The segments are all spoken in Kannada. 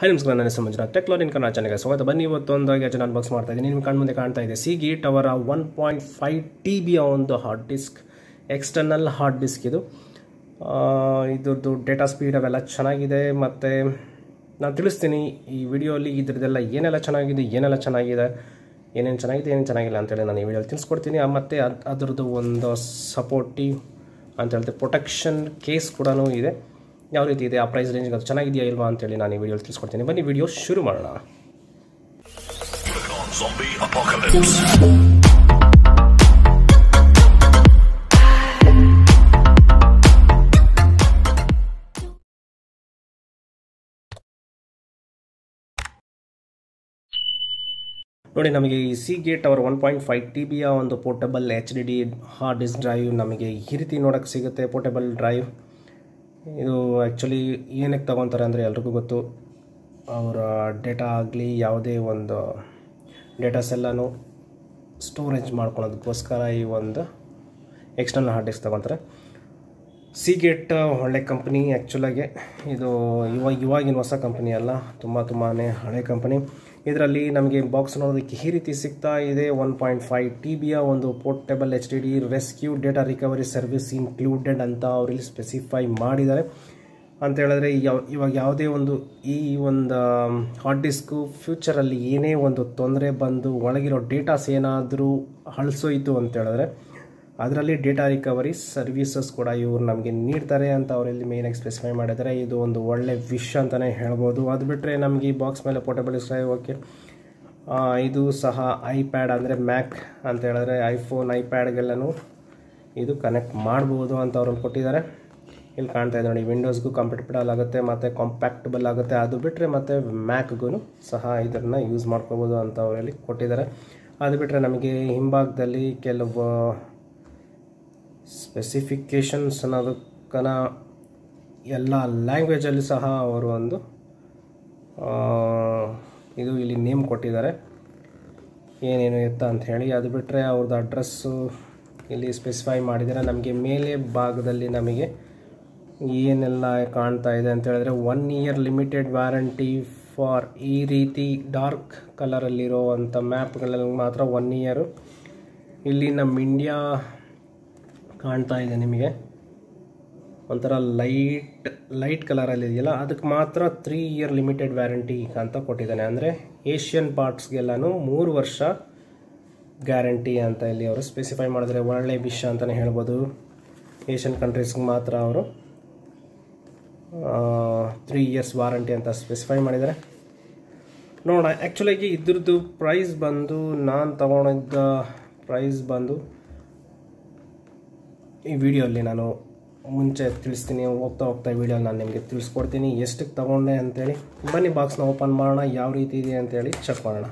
ಹೈ ನಮಸ್ಕಾರ, ನನ್ನ ಹೆಸರು ಮಂಜುನಾಥ್. ಟೆಕ್ಲೋರಿನ್ ಕನ್ನಡ ಚಾನೆಲ್ಗೆ ಸ್ವಾಗತ. ಬನ್ನಿ, ಇವತ್ತೊಂದಾಗಿ ಅಚಾನಕ್ ಬಾಕ್ಸ್ ಮಾಡ್ತಾ ಇದ್ದೀನಿ. ನಿಮ್ಮ ಕಣ್ಮುಂದೆ ಕಾಣ್ತಾ ಇದೆ ಸೀಗೇಟ್ ಅವರ 1.5 TBಯ ಒಂದು hard disk, external hard disk. ಇದ್ರದ್ದು ಡೇಟಾ ಸ್ಪೀಡ್ ಅವೆಲ್ಲ ಚೆನ್ನಾಗಿದೆ. ಮತ್ತು ನಾನು ತಿಳಿಸ್ತೀನಿ ಈ ವಿಡಿಯೋಲಿ ಇದ್ರದ್ದೆಲ್ಲ ಏನೆಲ್ಲ ಚೆನ್ನಾಗಿದೆ, ಏನೇನು ಚೆನ್ನಾಗಿಲ್ಲ ಅಂತೇಳಿ ನಾನು ಈ ವಿಡಿಯೋಲಿ ತಿಳಿಸ್ಕೊಡ್ತೀನಿ. ಮತ್ತು ಅದರದ್ದು ಒಂದು ಸಪೋರ್ಟಿವ್ ಅಂತ ಹೇಳ್ತೀವಿ ಪ್ರೊಟೆಕ್ಷನ್ ಕೇಸ್ ಕೂಡ ಇದೆ. ಯಾವ ರೀತಿ ಇದೆ, ಆ ಪ್ರೈಸ್ ರೇಂಜ್ಗೆ ಅದು ಚೆನ್ನಾಗಿದೆಯಾ ಇಲ್ವಾ ಅಂತೇಳಿ ನಾನು ಈ ವಿಡಿಯೋ ತಿಳಿಸ್ಕೊಡ್ತೀನಿ. ಬನ್ನಿ, ವಿಡಿಯೋ ಶುರು ಮಾಡೋಣ. ನೋಡಿ, ನಮಗೆ ಈ ಸೀಗೇಟ್ ಅವರ 1.5 TBಯ ಒಂದು portable HDD hard disk drive ನಮಗೆ ಈ ರೀತಿ ನೋಡೋಕ್ಕೆ ಸಿಗುತ್ತೆ. ಪೋರ್ಟಬಲ್ ಡ್ರೈವ್ ಇದು ಆ್ಯಕ್ಚುಲಿ ಏನಕ್ಕೆ ತೊಗೊತಾರೆ ಅಂದರೆ, ಎಲ್ರಿಗೂ ಗೊತ್ತು, ಅವರ ಡೇಟಾ ಆಗಲಿ ಯಾವುದೇ ಒಂದು ಡೇಟಾಸ್ ಎಲ್ಲನೂ ಸ್ಟೋರೇಜ್ ಮಾಡ್ಕೊಳೋದಕ್ಕೋಸ್ಕರ ಈ ಒಂದು ಎಕ್ಸ್ಟರ್ನಲ್ ಹಾರ್ಡ್ ಡಿಸ್ಕ್ ತೊಗೊತಾರೆ. ಸೀಗೇಟ್ ಒಳ್ಳೆ ಕಂಪ್ನಿ. ಆ್ಯಕ್ಚುಲಾಗೆ ಇದು ಇವಾಗಿನ ಹೊಸ ಕಂಪ್ನಿ ಅಲ್ಲ, ತುಂಬಾ ಹಳೆ ಕಂಪ್ನಿ. ಇದರಲ್ಲಿ ನಮಗೆ ಬಾಕ್ಸ್ ನೋಡೋದಕ್ಕೆ ಈ ರೀತಿ ಸಿಗ್ತಾ ಇದೆ. 1.5 TBಯ ಒಂದು portable HDD rescue data recovery service included ಅಂತ ಅವರಲ್ಲಿ ಸ್ಪೆಸಿಫೈ ಮಾಡಿದ್ದಾರೆ. ಅಂತ ಹೇಳಿದ್ರೆ ಇವಾಗ ಯಾವುದೇ ಒಂದು ಈ ಹಾರ್ಡ್ ಡಿಸ್ಕು ಫ್ಯೂಚರಲ್ಲಿ ಏನೇ ಒಂದು ತೊಂದರೆ ಬಂದು ಒಳಗಿರೋ ಡೇಟಾಸ್ ಏನಾದರೂ ಅಳಿಸೋಯಿತು ಅಂತೇಳಿದ್ರೆ ಅದರಲ್ಲಿ ಡೇಟಾ ರಿಕವರಿ ಸರ್ವಿಸಸ್ ಕೂಡ ಇವರು ನಮಗೆ ನೀಡ್ತಾರೆ ಅಂತ ಅವರಲ್ಲಿ ಮೇಯ್ನಾಗಿ ಸ್ಪೆಸಿಫೈ ಮಾಡಿದ್ದಾರೆ. ಇದು ಒಂದು ಒಳ್ಳೆ ವಿಶ್ ಅಂತಲೇ ಹೇಳ್ಬೋದು. ಅದು ಬಿಟ್ಟರೆ ನಮಗೆ ಈ ಬಾಕ್ಸ್ ಮೇಲೆ ಪೋರ್ಟಬಲ್ ಡ್ರೈವ್, ಓಕೆ, ಇದು ಸಹ ಐಪ್ಯಾಡ್ ಅಂದರೆ ಮ್ಯಾಕ್ ಅಂತ ಹೇಳಿದ್ರೆ ಐಫೋನ್ ಐಪ್ಯಾಡ್ಗೆಲ್ಲನೂ ಇದು ಕನೆಕ್ಟ್ ಮಾಡ್ಬೋದು ಅಂತ ಅವ್ರಲ್ಲಿ ಕೊಟ್ಟಿದ್ದಾರೆ. ಇಲ್ಲಿ ಕಾಣ್ತಾ ಇದೆ ನೋಡಿ, ವಿಂಡೋಸ್ಗೂ ಕಂಪ್ಯಾಟಬಲ್ ಆಗುತ್ತೆ ಮತ್ತು ಕಾಂಪ್ಯಾಕ್ಟಬಲ್ ಆಗುತ್ತೆ. ಅದು ಬಿಟ್ಟರೆ ಮತ್ತು ಮ್ಯಾಕ್ಗೂ ಸಹ ಇದನ್ನು ಯೂಸ್ ಮಾಡ್ಕೋಬೋದು ಅಂತ ಅವರಲ್ಲಿ ಕೊಟ್ಟಿದ್ದಾರೆ. ಅದು ಬಿಟ್ಟರೆ ನಮಗೆ ಹಿಂಭಾಗದಲ್ಲಿ ಕೆಲವು ಸ್ಪೆಸಿಫಿಕೇಷನ್ಸ್ ಅನ್ನೋದಕ್ಕನ ಎಲ್ಲ ಲ್ಯಾಂಗ್ವೇಜಲ್ಲಿ ಸಹ ಅವರು ಒಂದು ಇದು ಇಲ್ಲಿ ನೇಮ್ ಕೊಟ್ಟಿದ್ದಾರೆ ಏನೇನು ಇತ್ತ ಅಂತ ಹೇಳಿ. ಅದು ಬಿಟ್ಟರೆ ಅವ್ರದ್ದು ಅಡ್ರೆಸ್ಸು ಇಲ್ಲಿ ಸ್ಪೆಸಿಫೈ ಮಾಡಿದ್ದಾರೆ. ನಮಗೆ ಮೇಲೆ ಭಾಗದಲ್ಲಿ ನಮಗೆ ಏನೆಲ್ಲ ಕಾಣ್ತಾ ಇದೆ ಅಂತ ಹೇಳಿದ್ರೆ 1 year ಲಿಮಿಟೆಡ್ ವ್ಯಾರಂಟಿ ಫಾರ್ ಈ ರೀತಿ ಡಾರ್ಕ್ ಕಲರಲ್ಲಿರೋವಂಥ ಮ್ಯಾಪ್ಗಳಲ್ಲಿ ಮಾತ್ರ 1 year. ಇಲ್ಲಿ ನಮ್ಮ ಇಂಡಿಯಾ ಕಾಣ್ತಾ ಇದೆ ನಿಮಗೆ ಒಂಥರ ಲೈಟ್ ಕಲರಲ್ಲಿ ಇದೆಯಲ್ಲ, ಅದಕ್ಕೆ ಮಾತ್ರ 3 year ಲಿಮಿಟೆಡ್ ವ್ಯಾರಂಟಿ ಅಂತ ಕೊಟ್ಟಿದ್ದಾನೆ. ಅಂದರೆ ಏಷ್ಯನ್ ಪಾರ್ಟ್ಸ್ಗೆಲ್ಲೂ 3 ವರ್ಷ ಗ್ಯಾರಂಟಿ ಅಂತ ಇಲ್ಲಿ ಅವರು ಸ್ಪೆಸಿಫೈ ಮಾಡಿದರೆ ಒಳ್ಳೆ ವಿಷಯ ಅಂತಲೇ ಹೇಳ್ಬೋದು. ಏಷ್ಯನ್ ಕಂಟ್ರೀಸ್ಗೆ ಮಾತ್ರ ಅವರು 3 years ವಾರಂಟಿ ಅಂತ ಸ್ಪೆಸಿಫೈ ಮಾಡಿದ್ದಾರೆ. ನೋಡೋಣ. ಆ್ಯಕ್ಚುಲಾಗಿ ಇದ್ರದ್ದು ಪ್ರೈಸ್ ಬಂದು, ನಾನು ತಗೊಂಡಿದ್ದ ಪ್ರೈಸ್ ಬಂದು, ಈ ವಿಡಿಯೋಲ್ಲಿ ನಾನು ಮುಂಚೆ ತಿಳಿಸ್ತೀನಿ, ಹೋಗ್ತಾ ವಿಡಿಯೋ ನಾನು ನಿಮಗೆ ತಿಳಿಸ್ಕೊಡ್ತೀನಿ ಎಷ್ಟಕ್ಕೆ ತೊಗೊಂಡೆ ಅಂತೇಳಿ. ಬನ್ನಿ, ಬಾಕ್ಸ್ನ ಓಪನ್ ಮಾಡೋಣ, ಯಾವ ರೀತಿ ಇದೆ ಅಂತೇಳಿ ಚೆಕ್ ಮಾಡೋಣ.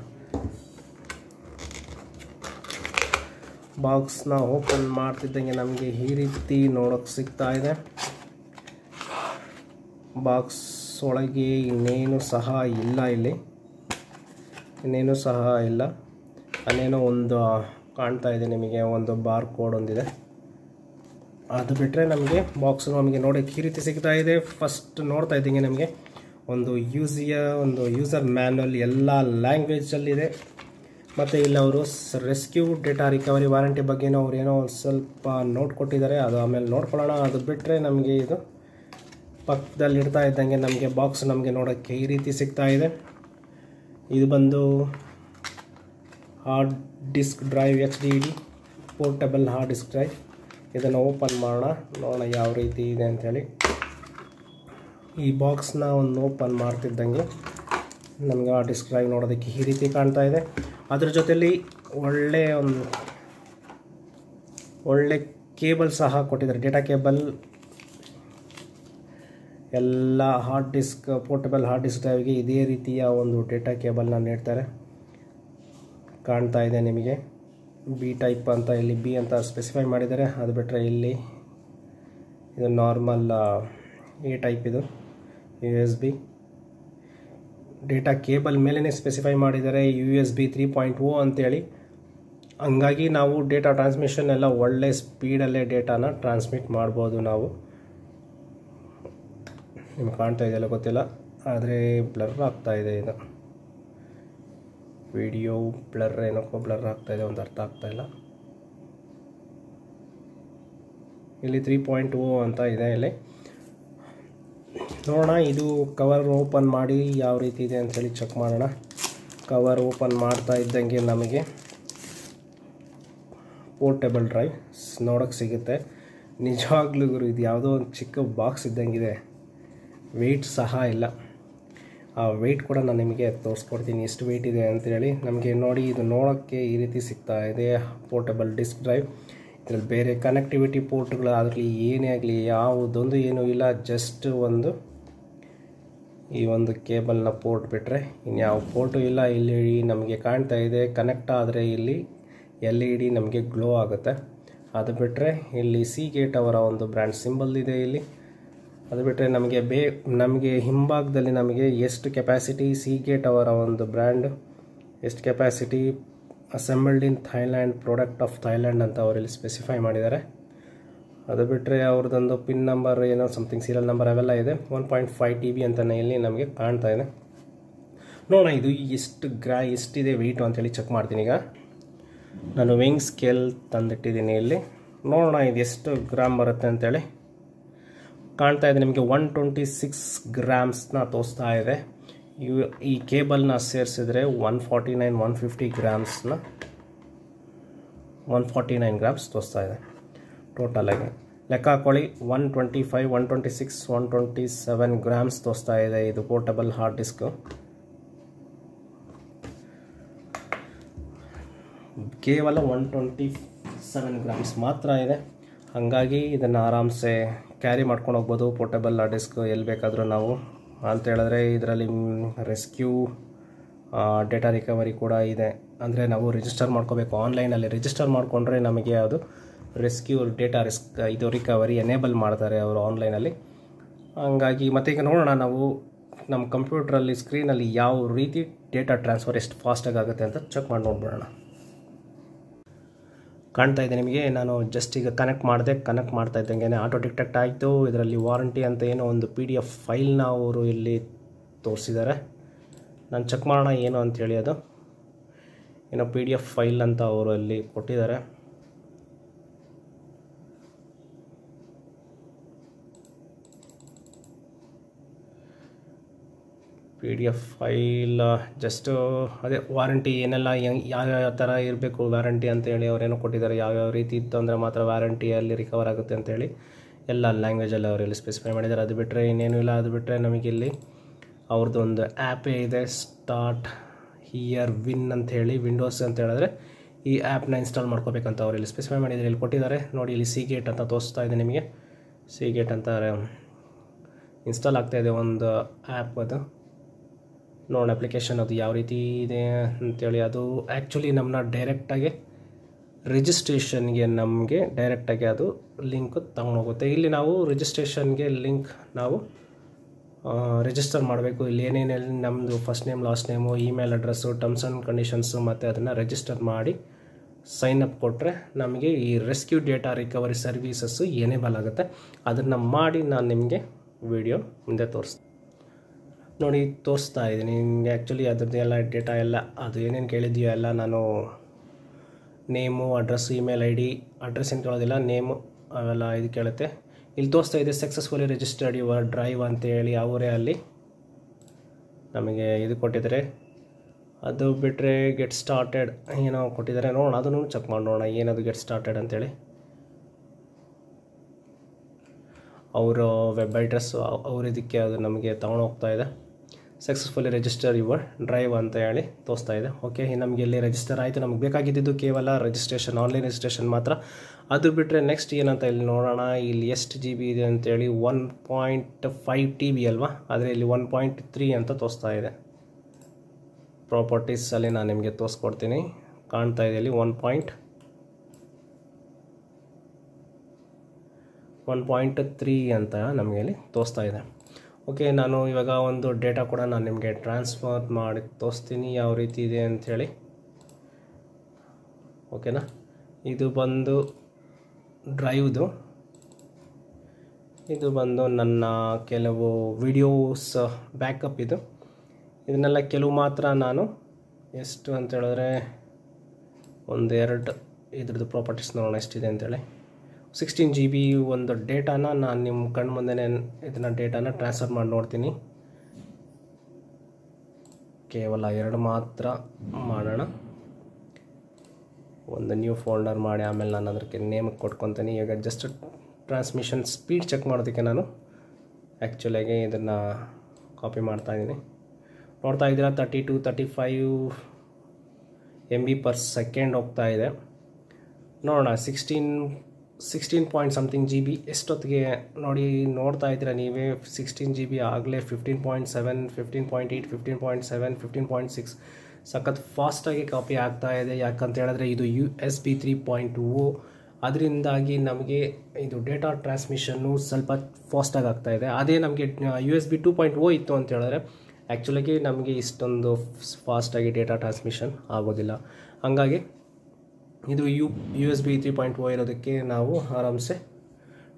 ಬಾಕ್ಸ್ನ ಓಪನ್ ಮಾಡ್ತಿದ್ದಂಗೆ ನಮಗೆ ಈ ರೀತಿ ನೋಡೋಕ್ಕೆ ಸಿಗ್ತಾ ಇದೆ. ಬಾಕ್ಸ್ ಒಳಗೆ ಇನ್ನೇನು ಸಹ ಇಲ್ಲ. ಅಲ್ಲೇನೋ ಒಂದು ಕಾಣ್ತಾ ಇದೆ ನಿಮಗೆ, ಒಂದು ಬಾರ್ ಕೋಡ್ ಒಂದಿದೆ. ಅದು ಬಿಟ್ಟರೆ ನಮಗೆ ಬಾಕ್ಸು ನಮಗೆ ನೋಡೋಕ್ಕೆ ಈ ರೀತಿ ಸಿಗ್ತಾ ಇದೆ. ಫಸ್ಟ್ ನೋಡ್ತಾ ಇದ್ದಂಗೆ ನಮಗೆ ಒಂದು ಯೂಸರ್ ಮ್ಯಾನ್ಯಲ್ ಎಲ್ಲ ಲ್ಯಾಂಗ್ವೇಜಲ್ಲಿದೆ. ಮತ್ತು ಇಲ್ಲಿ ಅವರು ರೆಸ್ಕ್ಯೂ ಡೇಟಾ ರಿಕವರಿ ವಾರಂಟಿ ಬಗ್ಗೆನೂ ಅವ್ರು ಏನೋ ಒಂದು ಸ್ವಲ್ಪ ನೋಟ್ ಕೊಟ್ಟಿದ್ದಾರೆ, ಅದು ಆಮೇಲೆ ನೋಡ್ಕೊಳ್ಳೋಣ. ಅದು ಬಿಟ್ಟರೆ ನಮಗೆ ಇದು ಪಕ್ಕದಲ್ಲಿ ಇಡ್ತಾ ಇದ್ದಂಗೆ ನಮಗೆ ಬಾಕ್ಸ್ ನಮಗೆ ನೋಡೋಕ್ಕೆ ಈ ರೀತಿ ಸಿಗ್ತಾ ಇದೆ. ಇದು ಬಂದು hard disk drive HDD portable hard disk drive. ಇದನ್ನು ಓಪನ್ ಮಾಡೋಣ, ನೋಡೋಣ ಯಾವ ರೀತಿ ಇದೆ ಅಂಥೇಳಿ. ಈ ಬಾಕ್ಸ್ನ ಒಂದು ಓಪನ್ ಮಾಡ್ತಿದ್ದಂಗೆ ನಮಗೆ ಆ ಡಿಸ್ಕ್ ಡ್ರೈವ್ ನೋಡೋದಕ್ಕೆ ಈ ರೀತಿ ಕಾಣ್ತಾ ಇದೆ. ಅದ್ರ ಜೊತೆಯಲ್ಲಿ ಒಳ್ಳೆ ಕೇಬಲ್ ಸಹ ಕೊಟ್ಟಿದ್ದಾರೆ, ಡೇಟಾ ಕೇಬಲ್. ಎಲ್ಲ hard disk portable hard disk ಡ್ರೈವ್ಗೆ ಇದೇ ರೀತಿಯ ಒಂದು ಡೇಟಾ ಕೇಬಲ್ನ ನೀಡ್ತಾರೆ. ಕಾಣ್ತಾ ಇದೆ ನಿಮಗೆ ಬಿ ಟೈಪ್ ಅಂತ, ಇಲ್ಲಿ ಬಿ ಅಂತ ಸ್ಪೆಸಿಫೈ ಮಾಡಿದ್ದಾರೆ. ಅದು ಬಿಟ್ಟರೆ ಇಲ್ಲಿ ಇದು ನಾರ್ಮಲ್ ಎ ಟೈಪ್, ಇದು USB ಡೇಟಾ ಕೇಬಲ್ ಮೇಲೇ ಸ್ಪೆಸಿಫೈ ಮಾಡಿದ್ದಾರೆ USB 3.0 ಅಂತೇಳಿ. ಹಂಗಾಗಿ ನಾವು ಡೇಟಾ ಟ್ರಾನ್ಸ್ಮಿಷನ್ ಎಲ್ಲ ಒಳ್ಳೆ ಸ್ಪೀಡಲ್ಲೇ ಡೇಟಾನ ಟ್ರಾನ್ಸ್ಮಿಟ್ ಮಾಡ್ಬೋದು ನಾವು. ನಿಮ್ಗೆ ಕಾಣ್ತಾ ಇದೆಯಲ್ಲ, ಗೊತ್ತಿಲ್ಲ. ಆದರೆ ಬ್ಲರ್ ಆಗ್ತಾಯಿದೆ. ಇದು ವಿಡಿಯೋ ಬ್ಲರ್ ಏನಕ್ಕೋ ಬ್ಲರ್ ಆಗ್ತಾಯಿದೆ, ಒಂದು ಅರ್ಥ ಆಗ್ತಾಯಿಲ್ಲ. ಇಲ್ಲಿ 3.0 ಅಂತ ಇದೆ. ಇಲ್ಲಿ ನೋಡೋಣ, ಇದು ಕವರ್ ಓಪನ್ ಮಾಡಿ ಯಾವ ರೀತಿ ಇದೆ ಅಂತೇಳಿ ಚೆಕ್ ಮಾಡೋಣ. ಕವರ್ ಓಪನ್ ಮಾಡ್ತಾ ಇದ್ದಂಗೆ ನಮಗೆ ಪೋರ್ಟೇಬಲ್ ಡ್ರೈವ್ ನೋಡೋಕ್ಕೆ ಸಿಗುತ್ತೆ. ನಿಜವಾಗ್ಲೂ ಗುರು ಇದು ಯಾವುದೋ ಒಂದು ಚಿಕ್ಕ ಬಾಕ್ಸ್ ಇದ್ದಂಗಿದೆ, ವೆಯ್ಟ್ ಸಹ ಇಲ್ಲ. ಆ ವೆಯ್ಟ್ ಕೂಡ ನಾನು ನಿಮಗೆ ತೋರಿಸ್ಕೊಡ್ತೀನಿ, ಎಷ್ಟು ವೆಯ್ಟ್ ಇದೆ ಅಂತೇಳಿ. ನಮಗೆ ನೋಡಿ, ಇದು ನೋಡೋಕ್ಕೆ ಈ ರೀತಿ ಸಿಗ್ತಾ ಇದೆ ಪೋರ್ಟೇಬಲ್ ಡಿಸ್ಕ್ ಡ್ರೈವ್. ಇದರಲ್ಲಿ ಬೇರೆ ಕನೆಕ್ಟಿವಿಟಿ ಪೋರ್ಟ್ಗಳು ಅದರಲ್ಲಿ ಏನೇ ಆಗಲಿ ಯಾವುದೊಂದು ಏನೂ ಇಲ್ಲ. ಜಸ್ಟ್ ಒಂದು ಈ ಒಂದು ಕೇಬಲ್ನ ಪೋರ್ಟ್ ಬಿಟ್ಟರೆ ಇನ್ಯಾವ ಪೋರ್ಟು ಇಲ್ಲ. ಇಲ್ಲಿ ನಮಗೆ ಕಾಣ್ತಾ ಇದೆ ಕನೆಕ್ಟ್ ಆದರೆ ಇಲ್ಲಿ LED ನಮಗೆ ಗ್ಲೋ ಆಗುತ್ತೆ. ಅದು ಬಿಟ್ಟರೆ ಇಲ್ಲಿ ಸೀಗೇಟ್ ಅವರ ಒಂದು ಬ್ರ್ಯಾಂಡ್ ಸಿಂಬಲ್ ಇದೆ ಇಲ್ಲಿ. ಅದು ಬಿಟ್ಟರೆ ನಮಗೆ ನಮಗೆ ಹಿಂಭಾಗದಲ್ಲಿ ನಮಗೆ ಎಷ್ಟು ಕೆಪ್ಯಾಸಿಟಿ ಸೀಗೇಟ್ ಅವರ ಒಂದು ಬ್ರ್ಯಾಂಡ್, ಎಷ್ಟು capacity assembled in Thailand, product of Thailand ಅಂತ ಅವರಲ್ಲಿ ಸ್ಪೆಸಿಫೈ ಮಾಡಿದ್ದಾರೆ. ಅದು ಬಿಟ್ಟರೆ ಅವ್ರದ್ದೊಂದು ಪಿನ್ ನಂಬರ್ ಏನೋ ಸಮಥಿಂಗ್ ಸೀರಿಯಲ್ ನಂಬರ್ ಅವೆಲ್ಲ ಇದೆ. 1.5 TB ಅಂತಲೇ ಇಲ್ಲಿ ನಮಗೆ ಕಾಣ್ತಾ ಇದೆ. ನೋಡೋಣ ಇದು ಎಷ್ಟಿದೆ ವೆಯ್ಟು ಅಂತೇಳಿ ಚೆಕ್ ಮಾಡ್ತೀನಿ. ಈಗ ನಾನು ವಿಂಗ್ ಸ್ಕೇಲ್ ತಂದಿಟ್ಟಿದ್ದೀನಿ ಇಲ್ಲಿ. ನೋಡೋಣ ಇದು ಎಷ್ಟು ಗ್ರಾಮ್ ಬರುತ್ತೆ ಅಂತೇಳಿ. ಕಾಣ್ತಾ ಇದೆ ನಿಮಗೆ 126 ಗ್ರಾಮ್ಸ್ನ ತೋರಿಸ್ತಾ ಇದೆ. ಈ ಕೇಬಲ್ನ ಸೇರಿಸಿದ್ರೆ 149 ಗ್ರಾಮ್ಸ್ ತೋರಿಸ್ತಾ ಇದೆ. ಟೋಟಲಾಗಿ ಲೆಕ್ಕ ಹಾಕೊಳ್ಳಿ 125, 126, 127 ಗ್ರಾಮ್ಸ್ ತೋರಿಸ್ತಾ ಇದೆ ಇದು ಪೋರ್ಟಬಲ್ ಹಾರ್ಡ್ ಡಿಸ್ಕು. ಕೇವಲ 127 ಗ್ರಾಮ್ಸ್ ಮಾತ್ರ ಇದೆ. ಹಾಗಾಗಿ ಇದನ್ನು ಆರಾಮ್ಸೆ ಕ್ಯಾರಿ ಮಾಡ್ಕೊಂಡು ಹೋಗ್ಬೋದು. ಪೋರ್ಟಬಲ್ ಡಿಸ್ಕ್ ಎಲ್ಲಿ ಬೇಕಾದರೂ ನಾವು ಅಂತ ಹೇಳಿದ್ರೆ ಇದರಲ್ಲಿ ರೆಸ್ಕ್ಯೂ ಡೇಟಾ ರಿಕವರಿ ಕೂಡ ಇದೆ. ಅಂದರೆ ನಾವು ರಿಜಿಸ್ಟರ್ ಮಾಡ್ಕೋಬೇಕು, ಆನ್ಲೈನಲ್ಲಿ ರಿಜಿಸ್ಟರ್ ಮಾಡಿಕೊಂಡ್ರೆ ನಮಗೆ ಅದು ರೆಸ್ಕ್ಯೂ ಡೇಟಾ ರಿಕವರಿ ಎನೇಬಲ್ ಮಾಡ್ತಾರೆ ಅವರು ಆನ್ಲೈನಲ್ಲಿ. ಹಂಗಾಗಿ ಮತ್ತೆ ಈಗ ನೋಡೋಣ ನಾವು ನಮ್ಮ ಕಂಪ್ಯೂಟ್ರಲ್ಲಿ ಸ್ಕ್ರೀನಲ್ಲಿ ಯಾವ ರೀತಿ ಡೇಟಾ ಟ್ರಾನ್ಸ್ಫರ್ ಎಷ್ಟು ಫಾಸ್ಟಾಗಿ ಆಗುತ್ತೆ ಅಂತ ಚೆಕ್ ಮಾಡಿ ನೋಡ್ಬಿಡೋಣ. ಕಾಣ್ತಾ ಇದೆ ನಿಮಗೆ, ನಾನು ಜಸ್ಟ್ ಈಗ ಕನೆಕ್ಟ್ ಮಾಡ್ತಾ ಇದ್ದಂಗೆ ಆಟೋ ಡಿಟೆಕ್ಟ್ ಆಯಿತು. ಇದರಲ್ಲಿ ವಾರಂಟಿ ಅಂತ ಏನೋ ಒಂದು PDF ಫೈಲ್ನ ಅವರು ಇಲ್ಲಿ ತೋರಿಸಿದ್ದಾರೆ. ನಾನು ಚೆಕ್ ಮಾಡೋಣ ಏನು ಅಂಥೇಳಿ. ಅದು ಏನೋ PDF ಫೈಲ್ ಅಂತ ಅವರು ಅಲ್ಲಿ ಕೊಟ್ಟಿದ್ದಾರೆ. PDF ಫೈಲ್ ಜಸ್ಟು ಅದೇ ವಾರಂಟಿ ಏನೆಲ್ಲ ಯಾವ್ಯಾವ ಥರ ಇರಬೇಕು ವ್ಯಾರಂಟಿ ಅಂತೇಳಿ ಅವರೇನೋ ಕೊಟ್ಟಿದ್ದಾರೆ. ಯಾವ್ಯಾವ ರೀತಿ ಇತ್ತು ಅಂದರೆ ಮಾತ್ರ ವ್ಯಾರಂಟಿಯಲ್ಲಿ ರಿಕವರ್ ಆಗುತ್ತೆ ಅಂತೇಳಿ ಎಲ್ಲ ಲ್ಯಾಂಗ್ವೇಜಲ್ಲಿ ಅವರಲ್ಲಿ ಸ್ಪೆಸಿಫೈ ಮಾಡಿದ್ದಾರೆ. ಅದು ಬಿಟ್ಟರೆ ಇನ್ನೇನೂ ಇಲ್ಲ. ಅದು ಬಿಟ್ಟರೆ ನಮಗಿಲ್ಲಿ ಅವ್ರದ್ದೊಂದು ಆ್ಯಪೇ ಇದೆ, ಸ್ಟಾರ್ಟ್ ಹಿಯರ್ ವಿನ್ ಅಂಥೇಳಿ, ವಿಂಡೋಸ್ ಅಂತ ಹೇಳಿದ್ರೆ ಈ ಆ್ಯಪ್ನ ಇನ್ಸ್ಟಾಲ್ ಮಾಡ್ಕೋಬೇಕಂತ ಅವರಲ್ಲಿ ಸ್ಪೆಸಿಫೈ ಮಾಡಿದ್ದಾರೆ, ಇಲ್ಲಿ ಕೊಟ್ಟಿದ್ದಾರೆ. ನೋಡಿ ಇಲ್ಲಿ ಸೀಗೇಟ್ ಅಂತ ತೋರಿಸ್ತಾ ಇದೆ ನಿಮಗೆ. ಸೀಗೇಟ್ ಅಂತ ಇನ್ಸ್ಟಾಲ್ ಆಗ್ತಾಯಿದೆ ಒಂದು ಆ್ಯಪ್. ಅದು ನೋಡೋಣ ಅಪ್ಲಿಕೇಶನ್ ಅದು ಯಾವ ರೀತಿ ಇದೆ ಅಂಥೇಳಿ. ಅದು ಆ್ಯಕ್ಚುಲಿ ನಮ್ಮನ್ನ ಡೈರೆಕ್ಟಾಗಿ ರಿಜಿಸ್ಟ್ರೇಷನ್ಗೆ ನಮಗೆ ಡೈರೆಕ್ಟಾಗಿ ಅದು ಲಿಂಕ್ ತಗೊಂಡೋಗುತ್ತೆ. ಇಲ್ಲಿ ನಾವು ರಿಜಿಸ್ಟ್ರೇಷನ್ಗೆ ಲಿಂಕ್ ನಾವು ರಿಜಿಸ್ಟರ್ ಮಾಡಬೇಕು. ಇಲ್ಲಿ ಏನೇನಲ್ಲಿ ನಮ್ಮದು first name, last name, email address, terms and conditions ಮತ್ತು ಅದನ್ನು ರಿಜಿಸ್ಟರ್ ಮಾಡಿ ಸೈನ್ ಅಪ್ ಕೊಟ್ಟರೆ ನಮಗೆ ಈ rescue data recovery services enable ಆಗುತ್ತೆ. ಅದನ್ನು ಮಾಡಿ ನಾನು ನಿಮಗೆ ವಿಡಿಯೋ ಮುಂದೆ ತೋರಿಸ್ತೀನಿ. ನೋಡಿ ತೋರಿಸ್ತಾ ಇದ್ದೀನಿ ನಿಮಗೆ. ಆ್ಯಕ್ಚುಲಿ ಅದರದ್ದೆಲ್ಲ ಡೇಟಾ ಎಲ್ಲ ಅದು ಏನೇನು ಕೇಳಿದೆಯೋ ಎಲ್ಲ ನಾನು name, address, email ID, address ಏನು ಕೇಳೋದಿಲ್ಲ, ನೇಮು ಅವೆಲ್ಲ ಇದು ಕೇಳುತ್ತೆ. ಇಲ್ಲಿ ತೋರಿಸ್ತಾ ಇದೆ ಸಕ್ಸಸ್ಫುಲಿ ರಿಜಿಸ್ಟರ್ಡ್ ಯುವರ್ ಡ್ರೈವ್ ಅಂತೇಳಿ ಅವರೇ ಅಲ್ಲಿ ನಮಗೆ ಇದು ಕೊಟ್ಟಿದ್ದಾರೆ. ಅದು ಬಿಟ್ಟರೆ ಗೆಟ್ ಸ್ಟಾರ್ಟೆಡ್ ಏನೋ ಕೊಟ್ಟಿದ್ದಾರೆ. ನೋಡೋಣ ಅದನ್ನು ಚೆಕ್ ಮಾಡಿ ನೋಡೋಣ ಏನದು ಗೆಟ್ ಸ್ಟಾರ್ಟೆಡ್ ಅಂತೇಳಿ. ಅವರ ವೆಬ್ ಅಡ್ರೆಸ್ಸು ಅವರಿದ್ದಕ್ಕೆ ಅದು ನಮಗೆ ತಗೊಂಡೋಗ್ತಾ ಇದೆ. ಸಕ್ಸಸ್ಫುಲಿ ರಿಜಿಸ್ಟರ್ ಯುವರ್ ಡ್ರೈವ್ ಅಂತ ಹೇಳಿ ತೋರಿಸ್ತಾ ಇದೆ. ಓಕೆ, ನಮಗೆ ಇಲ್ಲಿ ರಿಜಿಸ್ಟರ್ ಆಯಿತು. ನಮಗೆ ಬೇಕಾಗಿದ್ದು ಕೇವಲ ರಿಜಿಸ್ಟ್ರೇಷನ್, ಆನ್ಲೈನ್ ರಿಜಿಸ್ಟ್ರೇಷನ್ ಮಾತ್ರ. ಅದು ಬಿಟ್ಟರೆ ನೆಕ್ಸ್ಟ್ ಏನಂತ ಇಲ್ಲಿ ನೋಡೋಣ. ಇಲ್ಲಿ ಎಷ್ಟು GB ಇದೆ ಅಂತೇಳಿ 1.5 TB ಅಲ್ವಾ, ಆದರೆ ಇಲ್ಲಿ 1.3 ಅಂತ ತೋರಿಸ್ತಾ ಇದೆ. ಪ್ರಾಪರ್ಟೀಸಲ್ಲಿ ನಾನು ನಿಮಗೆ ತೋರಿಸ್ಕೊಡ್ತೀನಿ. ಕಾಣ್ತಾ ಇದೆ ಇಲ್ಲಿ 1.3 ಅಂತ ನಮಗೆ ಇಲ್ಲಿ ತೋರಿಸ್ತಾ ಇದೆ. ಓಕೆ, ನಾನು ಇವಾಗ ಒಂದು ಡೇಟಾ ಕೂಡ ನಾನು ನಿಮಗೆ ಟ್ರಾನ್ಸ್ಫರ್ ಮಾಡಿ ತೋರಿಸ್ತೀನಿ ಯಾವ ರೀತಿ ಇದೆ ಅಂಥೇಳಿ. ಓಕೆನಾ, ಇದು ಬಂದು ಡ್ರೈವ್ದು. ಇದು ಬಂದು ನನ್ನ ಕೆಲವು ವಿಡಿಯೋಸ್ ಬ್ಯಾಕಪ್ ಇದು ಇದನ್ನೆಲ್ಲ ಕೆಲವು ಮಾತ್ರ ನಾನು ಎಷ್ಟು ಅಂತ ಹೇಳಿದ್ರೆ ಒಂದು ಎರಡು ಇದರದ್ದು ಪ್ರಾಪರ್ಟೀಸ್ ನೋಡೋಣ ಎಷ್ಟಿದೆ ಅಂತ ಹೇಳಿ 16 GB ಒಂದು ಡೇಟಾನ ನಾನು ನಿಮ್ಮ ಕಣ್ಣ ಮುಂದೆನೇ ಇದನ್ನ ಡೇಟಾನ ಟ್ರಾನ್ಸ್ಫರ್ ಮಾಡಿ ನೋಡ್ತೀನಿ ಕೇವಲ ಎರಡು ಮಾತ್ರ ಮಾಡೋಣ ಒಂದು ನ್ಯೂ ಫೋಲ್ಡರ್ ಮಾಡಿ ಆಮೇಲೆ ನಾನು ಅದಕ್ಕೆ ನೇಮ್ ಕೊಡ್ಕೊಂತೀನಿ ಈಗ ಜಸ್ಟ್ ಟ್ರಾನ್ಸ್ಮಿಷನ್ ಸ್ಪೀಡ್ ಚೆಕ್ ಮಾಡೋದಕ್ಕೆ ನಾನು ಆ್ಯಕ್ಚುಲಾಗಿ ಇದನ್ನು ಕಾಪಿ ಮಾಡ್ತಾ ಇದ್ದೀನಿ ನೋಡ್ತಾ ಇದ್ದೀರಾ 32-35 MB ಪರ್ ಸೆಕೆಂಡ್ ಹೋಗ್ತಾ ಇದೆ ನೋಡೋಣ 16 point something GB ಎಷ್ಟೊತ್ತಿಗೆ ನೋಡ್ತಾ ಇದ್ದೀರಾ ನೀವೇ 16 GB ಆಗಲೇ 15.7 15.8 15.7 15.6 ಸಖತ್ ಫಾಸ್ಟಾಗಿ ಕಾಪಿ ಆಗ್ತಾ ಇದೆ ಯಾಕಂತ ಹೇಳಿದ್ರೆ ಇದು USB 3.0 ಅದರಿಂದಾಗಿ ನಮಗೆ ಇದು ಡೇಟಾ ಟ್ರಾನ್ಸ್ಮಿಷನ್ನು ಸ್ವಲ್ಪ ಫಾಸ್ಟಾಗಿ ಆಗ್ತಾ ಇದೆ ಅದೇ ನಮಗೆ USB 2.0 ಇತ್ತು ಅಂತ ಹೇಳಿದ್ರೆ ಆ್ಯಕ್ಚುಲಾಗಿ ನಮಗೆ ಇಷ್ಟೊಂದು ಫಾಸ್ಟಾಗಿ ಡೇಟಾ ಟ್ರಾನ್ಸ್ಮಿಷನ್ ಆಗೋದಿಲ್ಲ ಹಾಗಾಗಿ ಇದು USB 3.0 ಇರೋದಕ್ಕೆ ನಾವು ಆರಾಮ್ಸೆ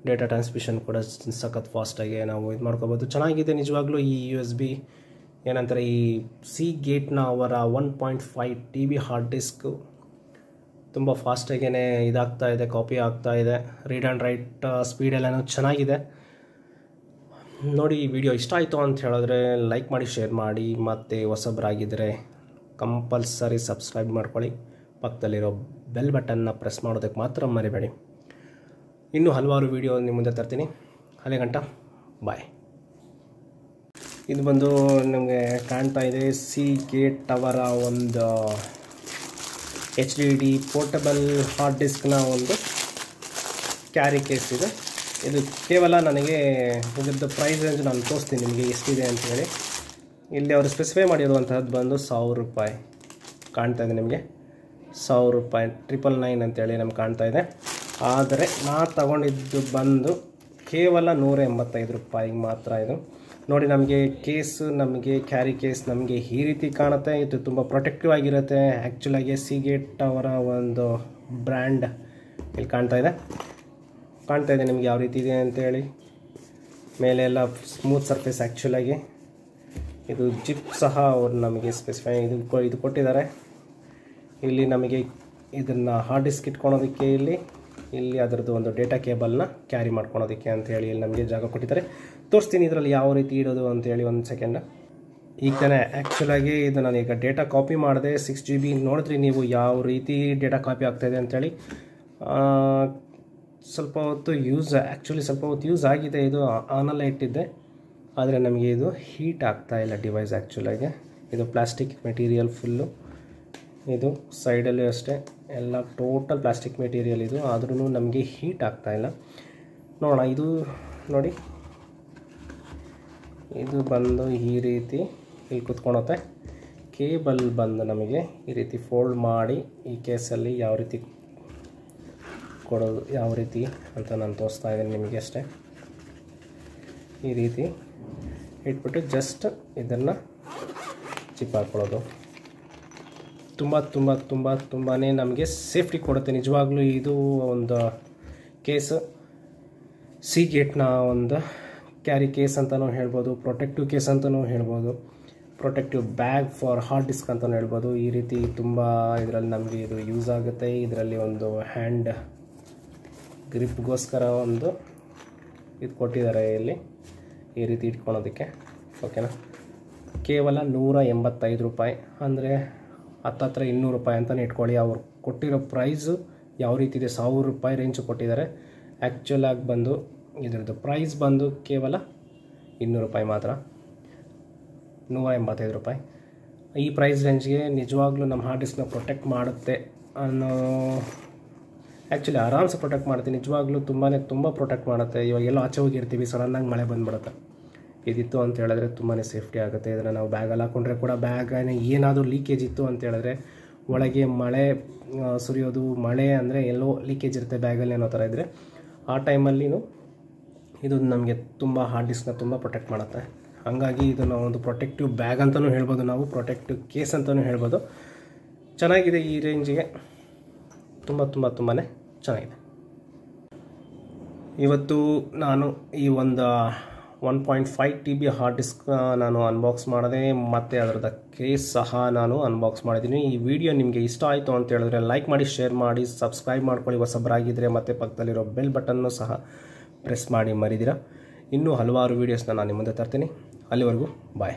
ಡೇಟಾ ಟ್ರಾನ್ಸ್ಮಿಷನ್ ಕೂಡ ಸಖತ್ ಫಾಸ್ಟಾಗಿ ನಾವು ಇದು ಮಾಡ್ಕೋಬೋದು ಚೆನ್ನಾಗಿದೆ ನಿಜವಾಗ್ಲೂ ಈ USB ಏನಂತಾರೆ ಈ Seagate ಅವರ 1.5 TB ಹಾರ್ಡ್ ಡಿಸ್ಕು ತುಂಬ ಫಾಸ್ಟಾಗೇ ಇದಾಗ್ತಾ ಇದೆ ಕಾಪಿ ಆಗ್ತಾ ಇದೆ ರೀಡ್ ಆ್ಯಂಡ್ ರೈಟ್ ಸ್ಪೀಡೆಲ್ಲನೂ ಚೆನ್ನಾಗಿದೆ ನೋಡಿ ಈ ವಿಡಿಯೋ ಇಷ್ಟ ಆಯಿತು ಅಂತ ಹೇಳಿದ್ರೆ ಲೈಕ್ ಮಾಡಿ ಶೇರ್ ಮಾಡಿ ಮತ್ತು ಹೊಸಬ್ರಾಗಿದ್ದರೆ ಕಂಪಲ್ಸರಿ ಸಬ್ಸ್ಕ್ರೈಬ್ ಮಾಡ್ಕೊಳ್ಳಿ ಪಕ್ಕದಲ್ಲಿರೋ ಬೆಲ್ ಬಟನ್ನ ಪ್ರೆಸ್ ಮಾಡೋದಕ್ಕೆ ಮಾತ್ರ ಮರಿಬೇಡಿ ಇನ್ನೂ ಹಲವಾರು ವಿಡಿಯೋ ನಿಮ್ಮ ಮುಂದೆ ತರ್ತೀನಿ ಅಲ್ಲಿಗಂಟ ಬಾಯ್ ಇದು ಬಂದು ನಮಗೆ ಕಾಣ್ತಾ ಇದೆ Seagate ಅವರ ಒಂದು HDD ಪೋರ್ಟಬಲ್ ಹಾರ್ಡ್ ಡಿಸ್ಕ್ನ ಒಂದು ಕ್ಯಾರಿ ಕೇಸ್ ಇದೆ ಇದು ಕೇವಲ ನನಗೆ ಇದರದ್ದು ಪ್ರೈಸ್ ರೇಂಜ್ ನಾನು ತೋರಿಸ್ತೀನಿ ನಿಮಗೆ ಎಷ್ಟಿದೆ ಅಂತೇಳಿ ಇಲ್ಲಿ ಅವರು ಸ್ಪೆಸಿಫೈ ಮಾಡಿರುವಂಥದ್ದು ಬಂದು ₹1000 ಕಾಣ್ತಾ ಇದೆ ನಿಮಗೆ ₹1000 999 ಅಂತೇಳಿ ನಮ್ಗೆ ಕಾಣ್ತಾ ಇದೆ ಆದರೆ ನಾನು ತಗೊಂಡಿದ್ದು ಬಂದು ಕೇವಲ ₹185 ಮಾತ್ರ ಇದು ನೋಡಿ ನಮಗೆ ಕೇಸ್ ನಮಗೆ ಕ್ಯಾರಿ ಕೇಸ್ ನಮಗೆ ಈ ರೀತಿ ಕಾಣುತ್ತೆ ಇದು ತುಂಬ ಪ್ರೊಟೆಕ್ಟಿವ್ ಆಗಿರುತ್ತೆ ಆ್ಯಕ್ಚುಲಾಗಿ Seagate ಅವರ ಒಂದು ಬ್ರ್ಯಾಂಡ್ ಇಲ್ಲಿ ಕಾಣ್ತಾ ಇದೆ ನಿಮಗೆ ಯಾವ ರೀತಿ ಇದೆ ಅಂತೇಳಿ ಮೇಲೆಲ್ಲ ಸ್ಮೂತ್ ಸರ್ಫೇಸ್ ಆ್ಯಕ್ಚುಲಾಗಿ ಇದು ಜಿಪ್ ಸಹ ಅವರು ನಮಗೆ ಸ್ಪೆಸಿಫೈ ಇದು ಕೊಟ್ಟಿದ್ದಾರೆ ಇಲ್ಲಿ ನಮಗೆ ಇದನ್ನು ಹಾರ್ಡ್ ಡಿಸ್ಕ್ ಇಟ್ಕೊಳೋದಕ್ಕೆ ಇಲ್ಲಿ ಅದರದ್ದು ಒಂದು ಡೇಟಾ ಕೇಬಲ್ನ ಕ್ಯಾರಿ ಮಾಡ್ಕೊಳೋದಕ್ಕೆ ಅಂತೇಳಿ ಇಲ್ಲಿ ನಮಗೆ ಜಾಗ ಕೊಟ್ಟಿದ್ದಾರೆ ತೋರಿಸ್ತೀನಿ ಇದರಲ್ಲಿ ಯಾವ ರೀತಿ ಇಡೋದು ಅಂತೇಳಿ ಒಂದು ಸೆಕೆಂಡ್ ಈಗ ತಾನೇ ಆ್ಯಕ್ಚುಲಾಗಿ ಇದು ನಾನೀಗ ಡೇಟಾ ಕಾಪಿ ಮಾಡಿದೆ 6 GB ನೋಡಿದ್ರಿ ನೀವು ಯಾವ ರೀತಿ ಡೇಟಾ ಕಾಪಿ ಆಗ್ತಾಯಿದೆ ಅಂತೇಳಿ ಸ್ವಲ್ಪ ಹೊತ್ತು ಯೂಸ್ ಆಗಿದೆ ಇದು ಆನಲ್ಲೇ ಇಟ್ಟಿದ್ದೆ ಆದರೆ ನಮಗೆ ಇದು ಹೀಟ್ ಆಗ್ತಾಯಿಲ್ಲ ಡಿವೈಸ್ ಆ್ಯಕ್ಚುಲಾಗಿ ಇದು ಪ್ಲಾಸ್ಟಿಕ್ ಮೆಟೀರಿಯಲ್ ಫುಲ್ಲು ಇದು ಸೈಡಲ್ಲೂ ಅಷ್ಟೇ ಎಲ್ಲ ಟೋಟಲ್ ಪ್ಲಾಸ್ಟಿಕ್ ಮೆಟೀರಿಯಲ್ ಇದು ಆದ್ರೂ ನಮಗೆ ಹೀಟ್ ಆಗ್ತಾಯಿಲ್ಲ ನೋಡೋಣ ಇದು ನೋಡಿ ಇದು ಬಂದು ಈ ರೀತಿ ಇಲ್ಲಿ ಕುತ್ಕೊಳುತ್ತೆ ಕೇಬಲ್ ಬಂದು ನಮಗೆ ಈ ರೀತಿ ಫೋಲ್ಡ್ ಮಾಡಿ ಈ ಕೇಸಲ್ಲಿ ಯಾವ ರೀತಿ ಕೊಡೋದು ಯಾವ ರೀತಿ ಅಂತ ನಾನು ತೋರಿಸ್ತಾ ಇದ್ದೀನಿ ನಿಮಗೆ ಅಷ್ಟೇ ಈ ರೀತಿ ಇಟ್ಬಿಟ್ಟು ಜಸ್ಟ್ ಇದನ್ನು ಚಿಪ್ ಹಾಕ್ಕೊಳ್ಳೋದು ತುಂಬ ತುಂಬ ತುಂಬ ತುಂಬಾ ನಮಗೆ ಸೇಫ್ಟಿ ಕೊಡುತ್ತೆ ನಿಜವಾಗ್ಲೂ ಇದು ಒಂದು ಕೇಸ್ Seagate ಒಂದು ಕ್ಯಾರಿ ಕೇಸ್ ಅಂತಲೂ ಹೇಳ್ಬೋದು ಪ್ರೊಟೆಕ್ಟಿವ್ ಕೇಸ್ ಅಂತಲೂ ಹೇಳ್ಬೋದು protective bag for hard disk ಅಂತಲೂ ಹೇಳ್ಬೋದು ಈ ರೀತಿ ತುಂಬ ಇದರಲ್ಲಿ ನಮಗೆ ಇದು ಯೂಸ್ ಆಗುತ್ತೆ ಇದರಲ್ಲಿ ಒಂದು ಹ್ಯಾಂಡ್ ಗ್ರಿಪ್ಗೋಸ್ಕರ ಒಂದು ಇದು ಕೊಟ್ಟಿದ್ದಾರೆ ಇಲ್ಲಿ ಈ ರೀತಿ ಇಟ್ಕೊಳೋದಕ್ಕೆ ಓಕೆನಾ ಕೇವಲ ₹185 ಅಂದರೆ ಹತ್ತತ್ರ ₹200 ಅಂತಲೇ ಇಟ್ಕೊಳ್ಳಿ ಅವ್ರು ಕೊಟ್ಟಿರೋ ಪ್ರೈಸು ಯಾವ ರೀತಿ ಇದೆ ₹1000 ರೇಂಜು ಕೊಟ್ಟಿದ್ದಾರೆ ಆ್ಯಕ್ಚುಲಾಗಿ ಬಂದು ಇದರದ್ದು ಪ್ರೈಸ್ ಬಂದು ಕೇವಲ ₹200 ಮಾತ್ರ ₹185 ಈ ಪ್ರೈಸ್ ರೇಂಜ್ಗೆ ನಿಜವಾಗ್ಲೂ ನಮ್ಮ ಹಾರ್ಡ್ ಡಿಸ್ಕ್ನ ಪ್ರೊಟೆಕ್ಟ್ ಮಾಡುತ್ತೆ ಅನ್ನೋ ಆ್ಯಕ್ಚುಲಿ ಆರಾಮ್ಸೆ ಪ್ರೊಟೆಕ್ಟ್ ಮಾಡುತ್ತೆ ನಿಜವಾಗ್ಲೂ ತುಂಬ ಪ್ರೊಟೆಕ್ಟ್ ಮಾಡುತ್ತೆ ಇವಾಗೆಲ್ಲ ಆಚೆ ಹೋಗಿರ್ತೀವಿ ಸಡನ್ನಾಗಿ ಮಳೆ ಬಂದುಬಿಡುತ್ತೆ ಇದಿತ್ತು ಅಂತ ಹೇಳಿದ್ರೆ ತುಂಬಾ ಸೇಫ್ಟಿ ಆಗುತ್ತೆ ಇದನ್ನು ನಾವು ಬ್ಯಾಗಲ್ಲಿ ಹಾಕ್ಕೊಂಡ್ರೆ ಕೂಡ ಬ್ಯಾಗ್ ಏನಾದರೂ ಲೀಕೇಜ್ ಇತ್ತು ಅಂತ ಹೇಳಿದ್ರೆ ಒಳಗೆ ಮಳೆ ಸುರಿಯೋದು ಮಳೆ ಅಂದರೆ ಎಲ್ಲೋ ಲೀಕೇಜ್ ಇರುತ್ತೆ ಬ್ಯಾಗಲ್ಲಿ ಏನೋ ಥರ ಇದ್ದರೆ ಆ ಟೈಮಲ್ಲಿಯೂ ಇದು ನಮಗೆ ತುಂಬ ಹಾರ್ಡ್ ಡಿಸ್ಕ್ನ ತುಂಬ ಪ್ರೊಟೆಕ್ಟ್ ಮಾಡುತ್ತೆ ಹಾಗಾಗಿ ಇದನ್ನು ಒಂದು ಪ್ರೊಟೆಕ್ಟಿವ್ ಬ್ಯಾಗ್ ಅಂತಲೂ ಹೇಳ್ಬೋದು ನಾವು ಪ್ರೊಟೆಕ್ಟಿವ್ ಕೇಸ್ ಅಂತಲೂ ಹೇಳ್ಬೋದು ಚೆನ್ನಾಗಿದೆ ಈ ರೇಂಜಿಗೆ ತುಂಬ ತುಂಬ ತುಂಬಾ ಚೆನ್ನಾಗಿದೆ ಇವತ್ತು ನಾನು ಈ ಒಂದು 1.5 TB ಹಾರ್ಡ್ ಡಿಸ್ಕ್ ನಾನು ಅನ್ಬಾಕ್ಸ್ ಮಾಡಿದೆ ಮತ್ತು ಅದರ ಕೇಸ್ ಸಹ ನಾನು ಅನ್ಬಾಕ್ಸ್ ಮಾಡಿದ್ದೀನಿ. ಈ ವಿಡಿಯೋ ನಿಮಗೆ ಇಷ್ಟ ಆಯಿತು ಅಂತ ಹೇಳಿದ್ರೆ ಲೈಕ್ ಮಾಡಿ, ಶೇರ್ ಮಾಡಿ, ಸಬ್ಸ್ಕ್ರೈಬ್ ಮಾಡ್ಕೊಳ್ಳಿ ಹೊಸಬರಾಗಿದ್ದರೆ, ಮತ್ತು ಪಕ್ಕದಲ್ಲಿರೋ ಬೆಲ್ ಬಟನ್ನು ಸಹ ಪ್ರೆಸ್ ಮಾಡಿ ಮರಿದಿರ. ಇನ್ನೂ ಹಲವಾರು ವೀಡಿಯೋಸ್ನ ನಾನು ನಿಮ್ಮ ಮುಂದೆ ತರ್ತೀನಿ. ಅಲ್ಲಿವರೆಗೂ ಬಾಯ್.